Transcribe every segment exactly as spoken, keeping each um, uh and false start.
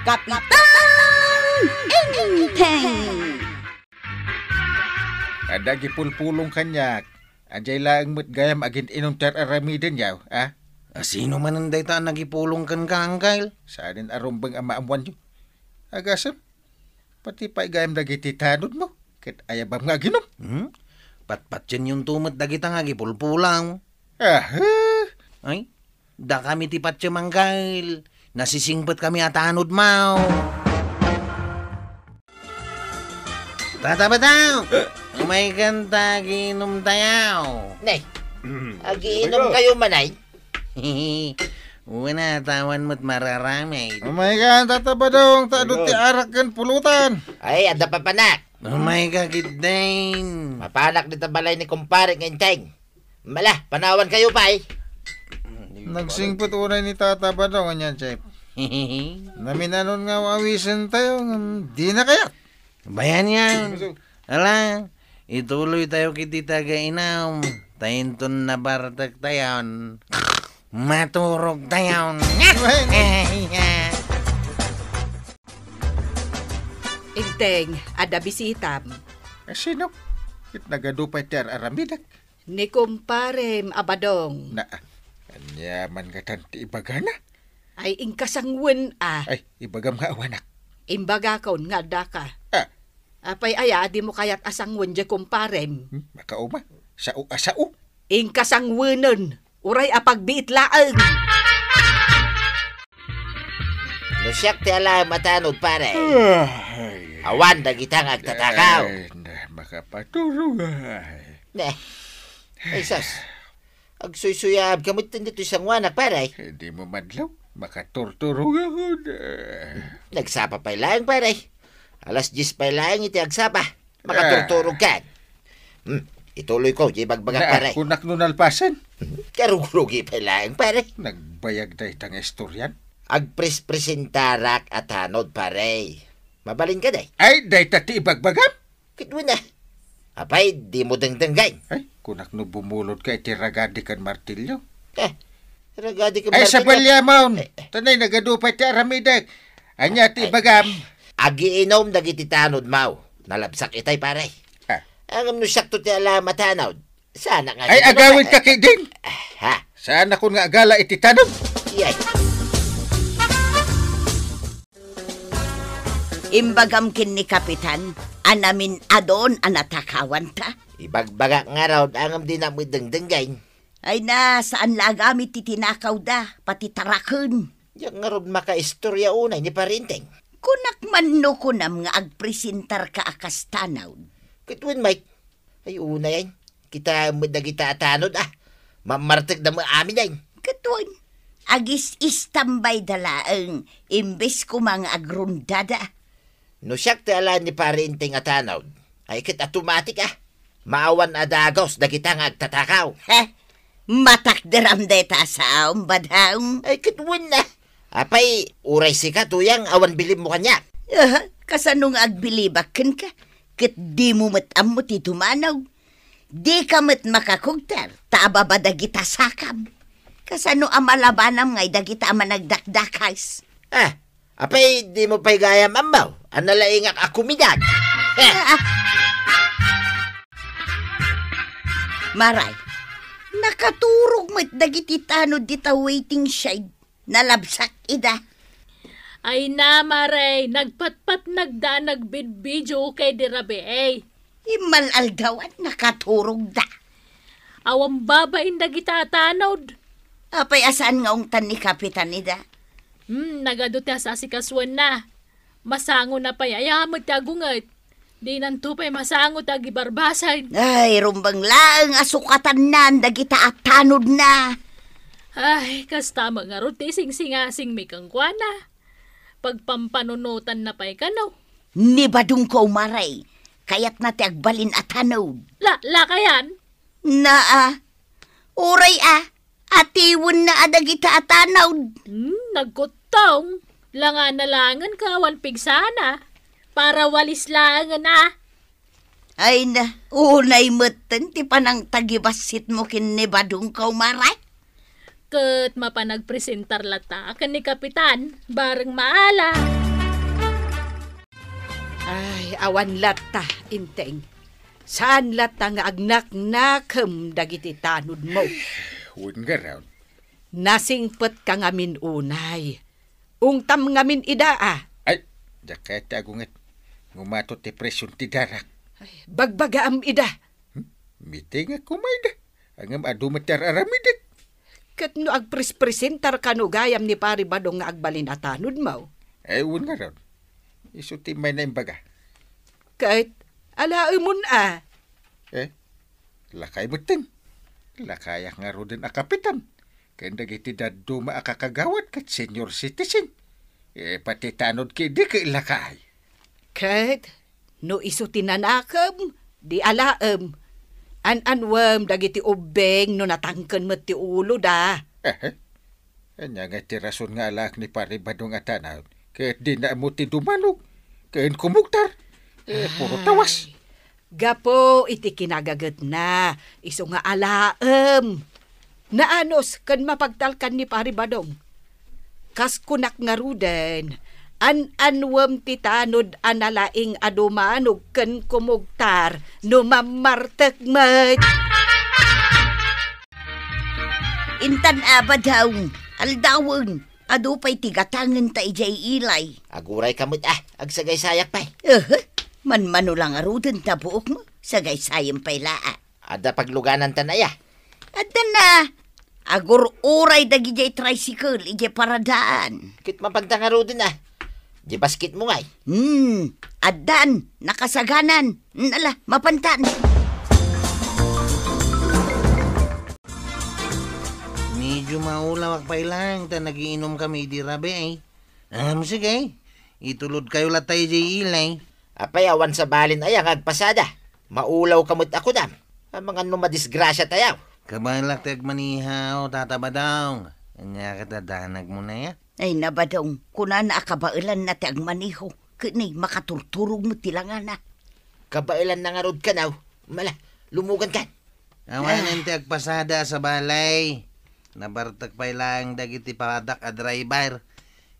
Kapitan Enteng! Ada gipulpulong kanyak. Anjay laang matgayam agint inong ter-aramidin yaw, ha? Ah, sino man ang dayta nagipulong kan ka, Angkail? Saan arumbang ang maamuan yun? Agasam, pati paigayam nagititanod mo. Kit ayabam nga ginom. Hmm? Patpatyan yung tumat dagita nga gipulpulang. Aha! Ay, da kami tipatya, Angkail. Nasisingpat kami atanod, mau. Tatabataw! May kanta, ginom tayo. Nay, agiinom kayo manay. Una, tawan mo't mararamay. Oh my God, tatabadong, taadot ti arak kan pulutan. Ay, ada papanak. Oh my God, gitdain. Mapanak dito balay ni kumpare ng Enteng. Mala, panawan kayo pa eh. Nagsingpot unay ni tatabadong, ganyan, Chef. Naminanon nga wawisan tayo, di na kaya. Bayan yan. Ala, ituloy tayo kitita gainam. Tayinton na bartak tayon. Maturog tayon. Enteng, ada bisitam. Sino? Itnagadupay ter aramidak. Ni kumparem abadong. Na, anyaman ka tanti ibagana. Ay, ingkasangwen ah. Ay, ibagam nga awanak. Imbagakon nga daka. Ah. Apay aya, di mo kaya't asangwen di kumparem. Hmm, makauma, sao asao? Ingkasangwenon, uray apagbiitlaan. Lusyak ti alam matanod pare. Ay, awan da kitang agtatakaw. Ay, na, makapatulog. Ay. Nah, ay sas, agsuysuyab kamit nito isang wanak pare. Hindi mo madlaw, makaturturog ako na. Nagsapa pa'y lang pare. Alas diyes pa lang iti agsapa. Makaturturog ka. Hmm, ituloy ko, di bagbaga pare. Kunak nun alpasan. Karugrogi pa lang pare. Nagbayag na itang estoryan. Agpres-presentarak at hanod pare. Mabalin ka day. Ay, day tati ibagbagam. Kitwa na. Apay, di mo dangdanggay. Ay, kunak nun bumulod ka iti ragadi kan martilyo. Eh, ragadi kan martilyo. Ay, sa balyamon. Tanay, nagadupay ti aramidak. Anya ti bagam. Agiinom dagiti tanod maw. Nalabsak itay pare. Ah. Ang amnusak to ti alamat tanod. Sana nga. Ay, agawin ka kay din. Ha? Sana ko nga agala iti tanod. Iyay. Imbagam kin ni Kapitan, anamin adon anatakawan ta. Ibagbaga nga raw, angam din ang dengdenggay. Ay na, saan lagamit titinakaw da, pati tarakun. Yang nga raw makaistorya unay ni Parinteng. Kunak man no kunam nga agpresentar ka akas tanaw. Kitwin, Mike. Ay, una yan. Kita mo na kita atanod, ah. Mamartag na mo amin yan. Kitwin, agis istambay dalaang imbes kumang agrundada. No siyak tala ni Parinteng atanod. Ay, kit automatic, ah. Maawan adagos na kita nga agtatakaw. Ha? Matakdaram deta sa umbadang. Ay, kitwin na. Ah. Apay, uray si ka, tuyang, awan bilib mo kanya. Uh, kasanong agbilibakan ka? Kat di mo matamot itumanaw. Di ka mat makakugtar, taababa dagita sakam. Kasano amalabanam ngay dagita managdakdakais. Ah, apay, di mo pa'y gayam ambaw. Analaingak akumidag. Eh. Uh, uh. Maray, nakaturog mat dagititano dita waiting shade. Nalabsak ida. Ay na, Maray. Nagpatpat nagda, nagbidbidyo kay dirabe eh. Imalalgawan, nakaturog da. Awang babain na gitatanod. Apay, asaan nga ungtan ni Kapitan ida? Hmm, nagadote asasikaswan na. Masango na pay. Ayamot tagungat. Di nantupay masango tagibarbasan. Ay, rumbang lang. Asukatan na, nagitaatanod na. Ay, kastama nga rote, sing-singasing may kangkwana. Pagpampanunutan na pa'y kanaw. Nibadong ko, Maray. Kaya't nati agbalin at hanaw. La, lakayan? Naa. Uray ah. Atiwan na adagita at hanaw. Hmm, nagkutong. Langan-alangan ka, wanpigsana. Para walis langan ah. Ay na, unay matan, ti panang tagibasit mo kin nibadong ko, Maray. Kat mapanagpresentar lata ka ni Kapitan, barang maala. Ay, awan latta, Enteng. Saan latta nga agnak-nakam dagiti tanod mo? Huwag nga raon. Nasingpot ka ngamin unay. Ungtam ngamin idaa. Ay, dakata agungat. Ngumato te presyon ti darak. Ay, bagbaga am ida. Hmm? Mite nga kumayda. Angam adumatar aramidik. Katno agpres-presentar ka no gayam ni pari badong nga agbalin atanod mo? Ay, huwag nga raon. Isuti may na imbaga. Kahit ala imun ah. Eh, lakay butin. Lakayak nga ro din akapitan. Kaya nagiti daduma akakagawad kat senior citizen. Eh, pati tanod ki di ka ilakay. Kahit no isuti nanakam, di alaam. An-anwam dagiti ubeng no natangkan mati ulo da. Eh, eh. Anya nga tirason nga alak ni pari badong atanod. Kaya di na mo ti dumanog. Kaya kumuktar. Eh, puro tawas. Gapo, iti kinagagat na. Iso nga alaam. Naanos, kan mapagtalkan ni pari badong. Kaskunak nga ruden. An-anwam titanod analaing adumanog kan kumuktar. No mamartek mat. Intan abad haong. Aldawan. Ado pa'y tigatangan tayo jay ilay. Aguray kamot ah, agsagaysayak pa'y. Uh -huh. Man-mano lang arudan na buok mo, sagaysayan pa'y laa. Ada pagluganan tanay ah. Ada na. Agur-uray dagi jay tricycle, ije paradaan. Kit mapagdang arudan ah. Di basket mo ngay. Hmm, adan, nakasaganan. Nala, mapantan. Medyo maulawak pa ilang ta nagiinom kami di rabe ay. Um, sige, itulod kayo latay jay ilay. Apay awan sa balin ayang agpasada. Maulaw kamot ako dam. Ang mga numadisgrasya tayaw. Kabalak tag manihaw tatabadaw. Anya katadahanag mo na ya. Ay nabadaw, kuna na akabailan na tag maniho. Kini makaturturog mo tilangan na. Kabailan na nga rod ka naw. Mala, lumugan ka. Awan ah. Ante agpasada sa balay. Nabartag pa'y lang dagiti padak a driver.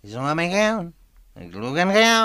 Isumamay kayo. Naglugan kayo.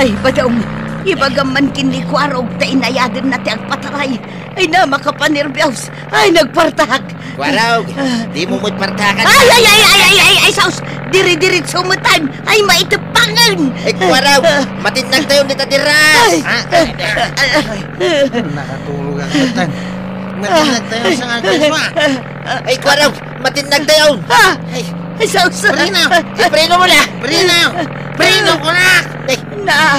Ay, badong. Ibagaman kinlikwarog ta inayadin nati agpataray. Ay na, makapanirbiaws. Ay, nagpartahak. Kwarog, uh, di mo mutpartahakan. Ay, ay, ay, ay, ay, ay, ay, saus. Diri-dirit sumutan. Ay, maitapangan. Ay, kwarog. Uh, Matinag tayo nita tiras. Ay, ah, ay, ay, ay, ay. Nakatulog. Tan. Matinag tayo sa nga gaswa. Ay, Kwaraw! Matinag tayo! Ay, sausa! Prino! Ay, prino mo na! Prino! Prino ko na! Ay,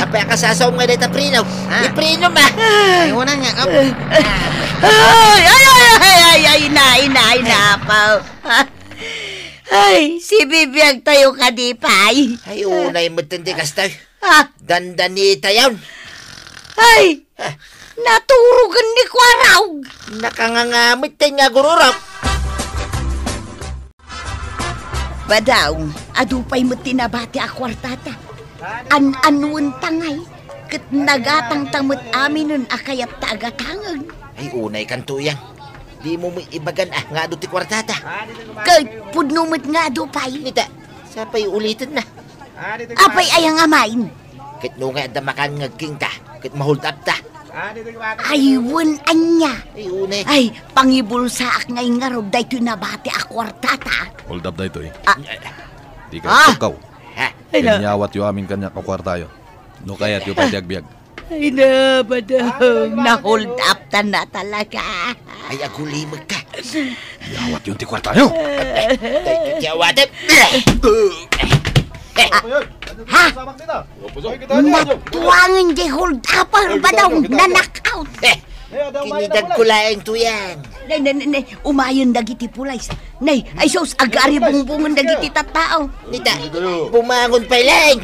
kapaya kasasaw mo nga dito, prino! Ay, prino ba? Ay, wala nga. Ay, ay, ay, ay, ay, ina, ina, ina, apaw. Ay, si Bibiyag tayo kadipay. Ay, unay matindigas tayo. Dandanita yun. Ay! Naturugan ni Kwaraw. Nakangangamit tayo nga gururap. Badaw, adupay mo tinabati akwartata. An-anuan tangay, kat nagatang tamot amin nun akayat taagatangag. Ay, unay kantuyang. Di mo may ibagan ah, nga do ti kwartata. Kahit pudnumot nga adupay. Nita, sapay ulitin na. Apay ayang amain. Kahit nung nga damakan ngagking ta, kahit mahold up ta. Ay, walaan niya. Ay, unay. Ay, pangibulsaak ngayon nga rob, dahito nabati akwartata. Hold up dahito eh. Ah. Di ka ah. Tukaw. Kanyawat yung amin kanya kakwarta yun. No kaya't yung pagyag-byag. Ay na, badang. Na-hold up ta na talaga. Ay, agulimag ka. Yawat yung tikwarta yun. Yawat eh. Ha? Matuwangin di hold up ang badaw na knockout. Kinidag kulain to yan. Nay, nay, nay, umayon dagiti pulays. Nay, ay sos, agari bungbungan dagiti tatao. Nita, bumangon pa ilang.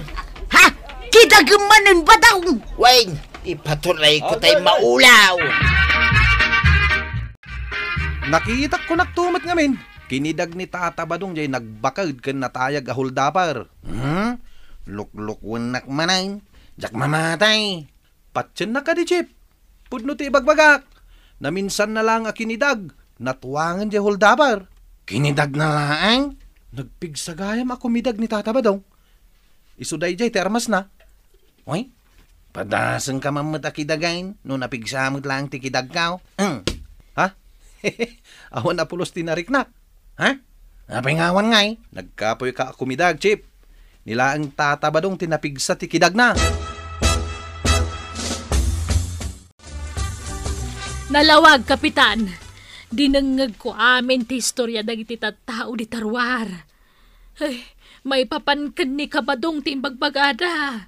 Ha? Kidagamanan badaw. Wayne, ipatuloy ko tayo maulaw. Nakita ko nagtumat ngamin. Kinidag ni Tata Badong jay nagbakad kan natayag a holdapar. Hmm? Luk-lukwan nakmanain. Jak mamatay. Patsin na ka di Chip. Pudno ti ibagbagak. Naminsan na lang a kinidag. Natuwangan jay holdapar. Kinidag na laang? Nagpigsagayam ako midag ni Tata Badong. Isuday jay termas na. Oy, padasan ka mamad akidagain, no napigsamod lang tikidagkaw. Hmm. Ha? Awan na pulos tinarik na. Ha? Napingawan ngay. Nagkapoy ka akumidag, Chip. Nila ang tatabadong tinapig sa tikidag na. Nalawag, Kapitan. Dinangag ko amin ti istorya dagiti tattao di tarwar. Ay, may papankan ni kabadong timbagbagada.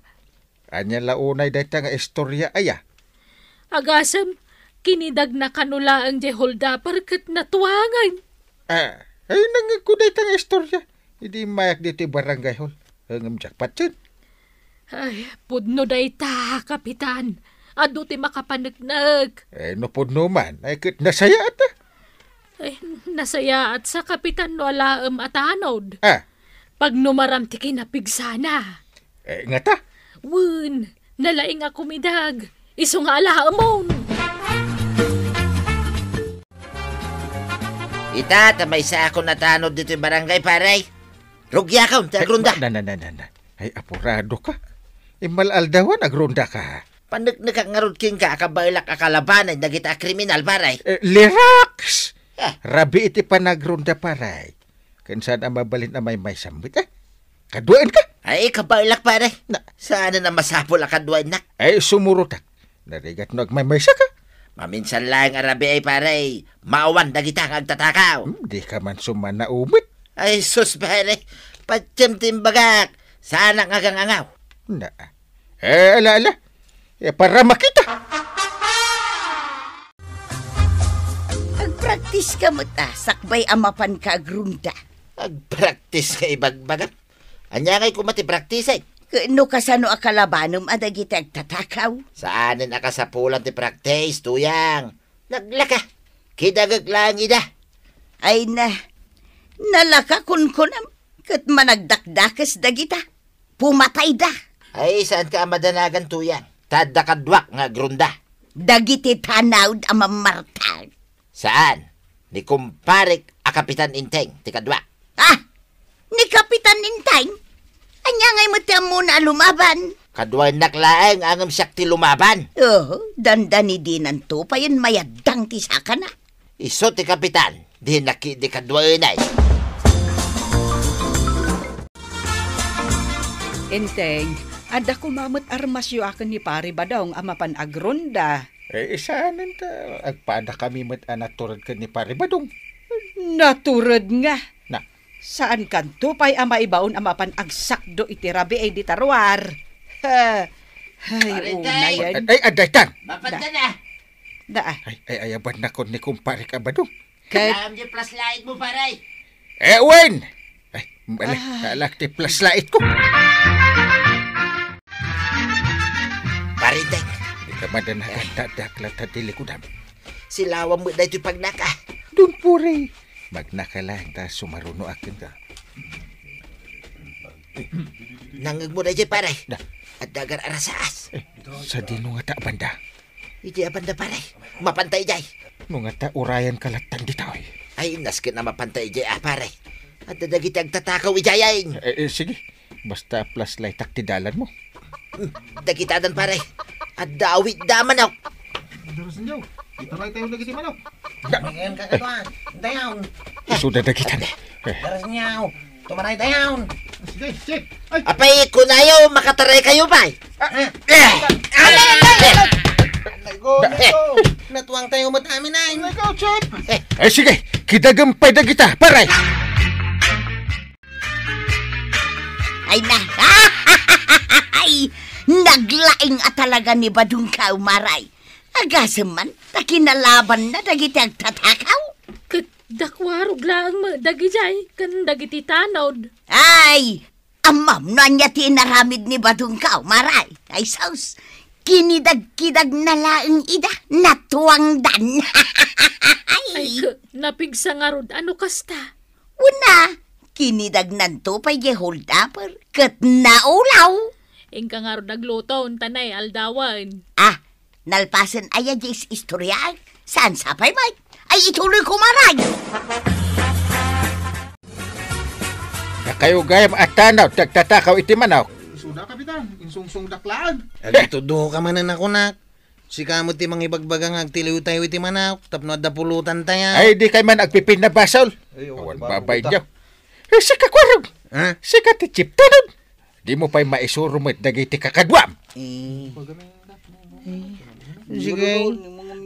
Anya launay dayta nga istorya aya. Agasam, kinidag na kanula ang jeholda parkat natuwangan. Ah, ay nangag ko dayta nga istorya. Hindi mayak dito barangay hol. Hanggang jakpat yun. Ay, pudno dayta, Kapitan. Ado ti makapanagnag. Eh, no pudno man. Ay, kit nasaya at ah. Ay, nasaya at sa Kapitan no alaam at anod. Ah. Pag numaram ti kinapigsana. Eh, nga ta? Wun, nalaing akumidag. Iso nga alaamon. Ita, tamay sa ako natanod dito yung barangay, paray. Rugya ka, agrunda. Ay, na, na, na, na. Ay, apurado ka. Imalaldawan, agrunda ka. Panagnagang ngarod king ka, akabailak akalabanay, nagita kriminal, paray. Eh, liraks! Ah. Rabi iti panagrunda, paray. Kansan ang mabalin na may may sambit, eh? Kaduain ka? Ay, kabailak, pare. Na, saan na masapol ang kaduain na? Ay, sumurutak. Narigat no agmamaysa ka. Maminsan lang, arabi ay, pare. Maawan na kita ang agtatakaw. Hindi hmm, ka man sumanaumit. Ay, sus, pare. Patsimtimbagak. Saan ang agangangaw? Na, eh, ala, ala. Eh, para makita. Agpraktis ka mo ta. Sakbay amapan ka agrunda. Agpraktis ka ibagbagat. Anya kay kumati praktisay. Kano kasano akalabanom adagiti agtatakaw? Saanin akasapulan ti praktis, tuyang. Naglaka. Kidagag lang ida. Ay na. Nalaka kunkunam. Kat managdakdakas dagita. Pumatay da. Ay saan ka madanagan, tuyang? Tadakadwak nga grunda. Dagiti tanawd amamartal. Saan? Ni kumparik a Kapitan Enteng, ti kadwak. Ah! Ni Kapitan Enteng? Anya ngay mo ti muna lumaban. Kadwan naklaeng angam siyak ti lumaban. Oo, oh, dandani din ang tupayan mayadang ti saka na. Iso ti Kapitan, di nakidi kadwan ay. Enteng, ada kumamot armas yu akin ni pari badong amapan agrunda. Eh, isaanin ta, agpada kami mat anaturad ka ni pari badong. Naturad nga. Saan kanto pa'y ama ibaon amapan agsakdo itirabi ay ditarwar. Ha. Ay, unay yan. Ay, adaytan! Mapanda na! Da. Ay, ay, ayaban na ko ni kumpare ka ba doon? Kaya... Alam niya plaslaid mo, paray! Ewen! Ay, malak, malak ti plaslaid ko! Parintek! Di ka madanakan dadaklat at dilikudan. Silawan mo na ito'y pagnaka. Doon puri! Magnakalang ta sumaruno akin ka. Nangag mo na dyan, paray. Da. At dagar arasaas. Eh, sa di nung ata banda. Iti abanda, paray. Mapantay dyan. Nung ata urayan kalatan dito. Ay, naskin na mapantay dyan, ah, paray. At dadagit ang tatakaw ijayain. Eh, eh, sige. Basta plus light aktidalan mo. Dagitadan, paray. At daawit daman ako. Darusin dyan. Itaray tayo dagiti manok. Ngayon ka katuan. Down. Iso dadagitan. Daras niyaw. Tumaray down. Sige, sige. Apay, kunayaw, makataray kayo ba? Alay, alay, alay. Natuwang tayo mo't amin ay. Alay ka, Chip. Eh, sige. Kidagampay dagita. Paray. Ay na. Ay. Naglaing at talaga ni Badong Kao, maray. Agasaman, takinalaban na dagiti agtatakaw. Kadakwarog lang, dagijay, kan dagiti tanod. Ay, amam na niya tinaramid ni Badong Kao, maray. Ay, saus, kinidag-kidag na laang ida, natuwangdan. Ay, napigsa nga rod, ano kasta? Una, kinidag nanto pa'y geholdaper, kat naulaw. Ingka nga rod nagluto, tanay, aldawan. Ah, nalpasan ayad is istoryal. Saan sapay, Mike? Ay, ituloy ko maray! Nakayo gayam atanaw, tagtatakaw iti manaw. suda, kapitan. Insungsung daklag. Agitudo ka manan ako nak. Si kamot ti mangibagbagang agtiliw tayo iti manaw. Tapno da pulutan tayo. Ay, di kay man agpipin na basol. Awan babay niyo. Eh, sika kwarog. Ha? Sika ti chip tanod. Di mo pa'y maisurumit dagiti kakadwam. Eh. Sige.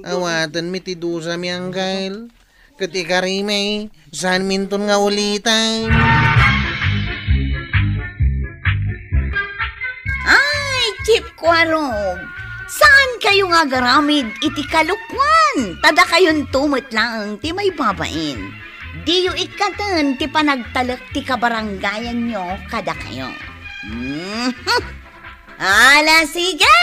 Awatan mi ti dusa mi anggal. Kati karimay. San minton nga ulitan. Ay, chip kwarog. Saan kayo nga garamid iti kalukwan? Tada kayon tumot lang ti may babain. Diyo ikatan ti panagtalak ti kabaranggayan nyo kada kayo. Mm-hmm. Ala sige!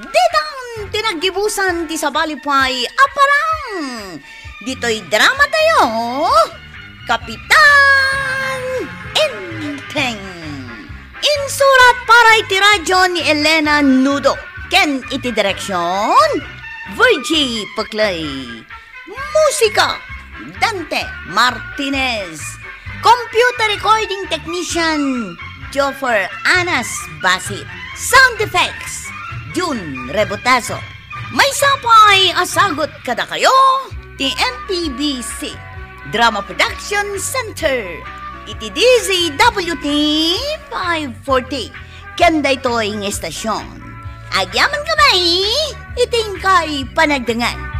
Ditang tinagibusan ti sabalipay aparang. Dito'y drama tayo, Kapitan Enteng. Insurat para iti radyo ni Elena Nudo. Ken iti direksyon, Virgie Paclay. Musika, Dante Martinez. Computer recording technician, Joffer Bassit. Sound effects, Jhonar Rebutazo. May sapay asagot kada kayo, T M P B C, Drama Production Center. Iti D Z W T five forty, ken daytoy nga estasyon. Agyaman kamay, iting kay panagdangan.